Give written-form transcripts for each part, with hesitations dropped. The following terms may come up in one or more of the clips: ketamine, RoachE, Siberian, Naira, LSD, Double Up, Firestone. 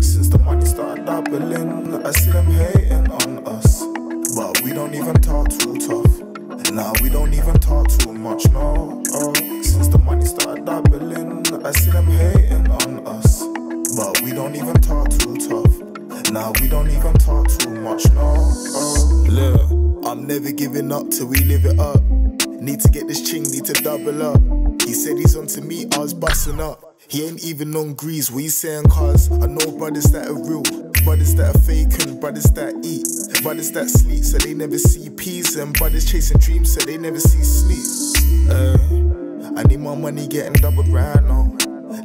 Since the money started doubling, I see them hating on us, but we don't even talk too tough. Nah, we don't even talk too much, no. Oh, since the money started doubling, I see them hating on us, but we don't even talk too tough. Nah, we don't even talk too much, no. Oh, look, I'm never giving up till we live it up. Need to get this ching, need to double up. He said he's on to me, I was busting up. He ain't even on grease, what he's saying, cuz I know brothers that are real, brothers that are faking, brothers that eat, brothers that sleep, so they never see peace, and brothers chasing dreams, so they never see sleep. I need my money getting doubled right now.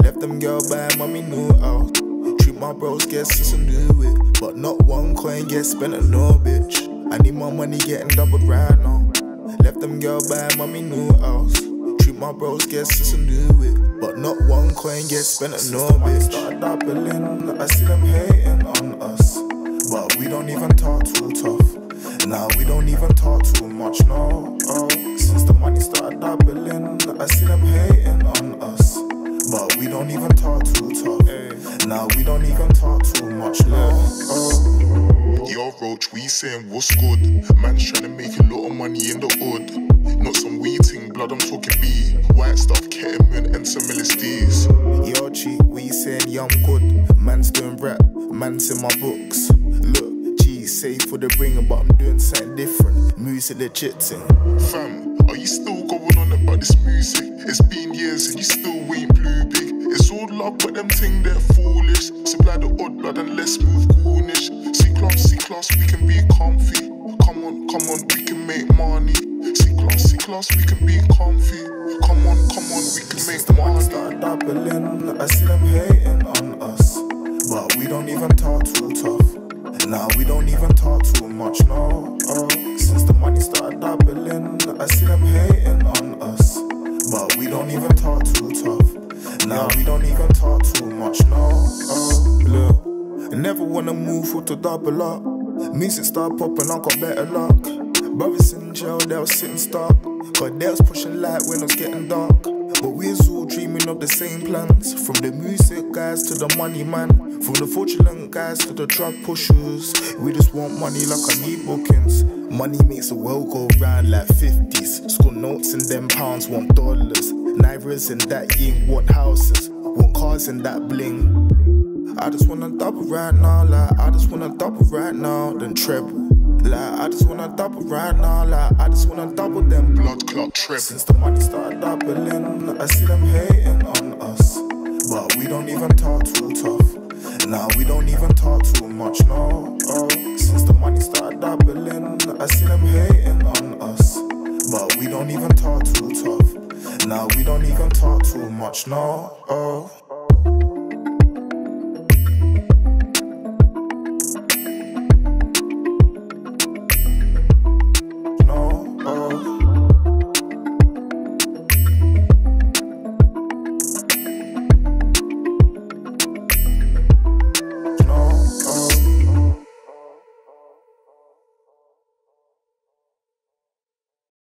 Left them girl by mommy knew out. Treat my bros, guess it's a new it, but not one coin gets spent on no bitch. I need my money getting doubled right now. Left them girl by mommy knew out. Treat my bros, guess it's a new it, but not one coin gets spent on no bitch. Started doubling, I see them hating on us, but we don't even talk too tough. Nah, we don't even talk too much, no. Oh, since the money started doubling, I see them hating on us, but we don't even talk too tough. Nah, we don't even talk too much, no. Oh. Yo, Roach, we saying what's good? Man's trying to make a lot of money in the hood. Not some weeding, blood, I'm talking B. White stuff, ketamine and some LSDs. Yo, G, we saying yeah, I'm good. Man's doing rap, man's in my books. Look, safe for the bringer, but I'm doing something different. Music legit thing. Fam, are you still going on about this music? It's been years and you still ain't blue big. It's all love, but them thing they're foolish. Supply the odd blood and let's move cornish. C-class, we can be comfy. Come on, we can make money. C-class, we can be comfy. Come on, we can make money. Start doubling, I see them hating on us, but we don't even talk too tough. Nah, we don't even talk too much, no. Oh, since the money started doubling, I see them hating on us, but we don't even talk too tough. Nah, we don't even talk too much, no. Oh, look, I never wanna move for to double up. Music started popping, I got better luck. Brothers in jail, they was sitting stuck, but they was pushing light when it was getting dark. But we was all dreaming of the same plans, from the music guys to the money man, from the fraudulent guys to the drug pushers. We just want money like I need bookings. Money makes the world go round like 50s. School notes and them pounds want dollars, Nairas and that yin want houses, want cars and that bling. I just wanna double right now, like I just wanna double right now, then treble. Like, I just wanna double right now, like, I just wanna double them blood clot trip. Since the money started doubling, I see them hating on us, but we don't even talk too tough. Nah, we don't even talk too much, no. Oh, since the money started doubling, I see them hating on us, but we don't even talk too tough. Nah, we don't even talk too much, no. Oh.